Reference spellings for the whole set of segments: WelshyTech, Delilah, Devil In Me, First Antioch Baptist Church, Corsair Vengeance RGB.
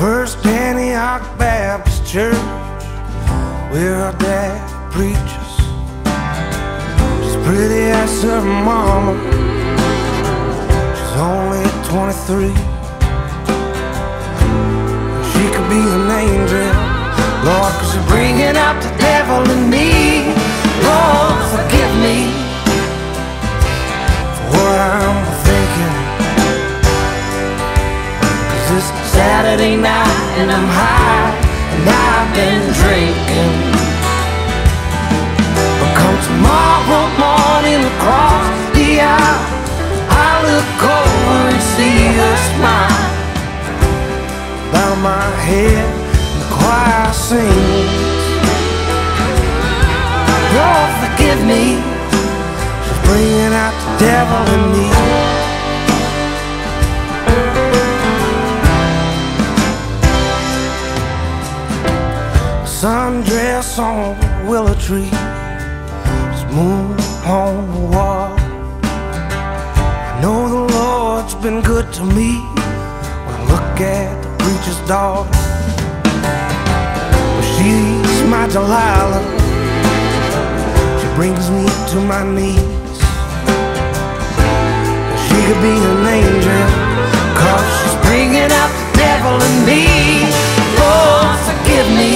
First Antioch Baptist Church, where our dad preaches. She's pretty as her mama, she's only 23. She could be an angel, Lord, 'cause she's bringing out the devil in me. Lord, forgive me for what I'm thinking, 'cause this Saturday night and I'm high and I've been drinking. But come tomorrow morning across the aisle, I look over and see her smile. Bow my head and the choir sings, Lord, forgive me, she's bringing out the devil in me. Sundress on a willow tree, smooth on the wall. I know the Lord's been good to me when I look at the preacher's daughter. But she's my Delilah, she brings me to my knees. She could be an angel, 'cause she's bringing out the devil in me. Lord, forgive me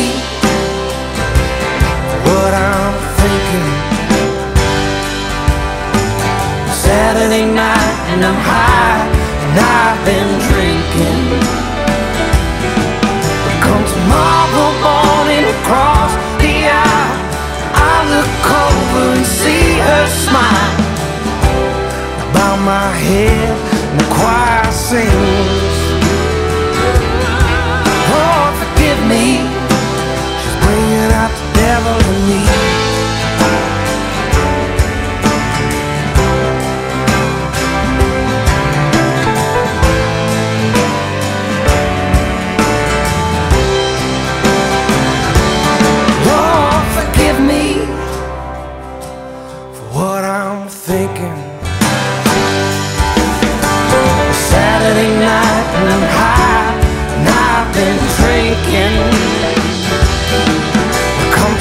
what I'm thinking, Saturday night and I'm high and I've been drinking. But come tomorrow morning across the aisle, I look over and see her smile. I bow my head and the choir sings, Lord, forgive me, she's bringing out the devil in me. Lord, forgive me for what I'm thinking, Saturday night and I'm high and I've been drinking.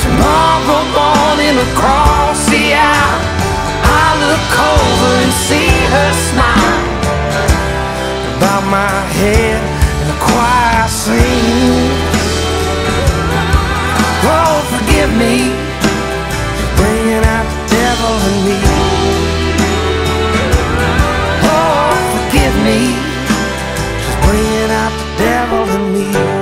Tomorrow morning across the aisle, I look over and see her smile. Bow my head and the choir sings, Lord, forgive me, she's bringing out the devil in me. Lord, forgive me, she's bringing out the devil in me.